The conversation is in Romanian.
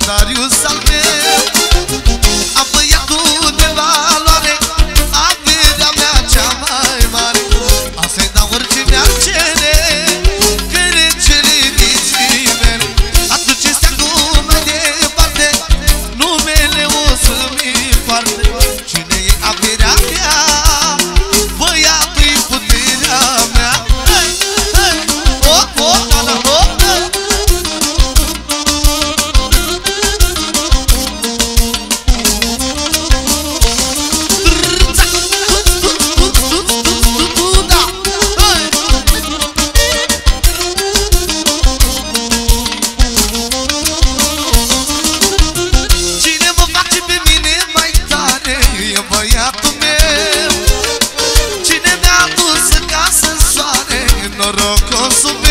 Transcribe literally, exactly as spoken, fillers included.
Darius al meu, am băiatul de valoare, averea mea cea mai mare. Asta-i dau orice mi-ar cere, ferecele vieții mele. Aduceți acum mai departe, numele o să-mi împarte. Cine e averea mea, băiatul-i puterea mea. Oh, oh, oh, oh. Cine mi-a dus în casă soare, norocul